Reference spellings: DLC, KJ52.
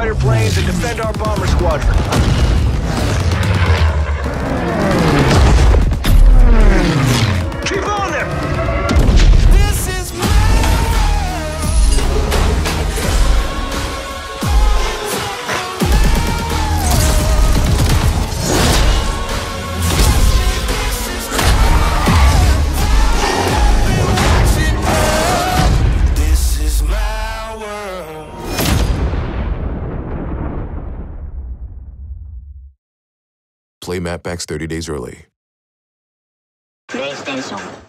fighter planes and defend our bomber squadron. Keep on them! This is my world. This is my world. Play map packs 30 days early. PlayStation.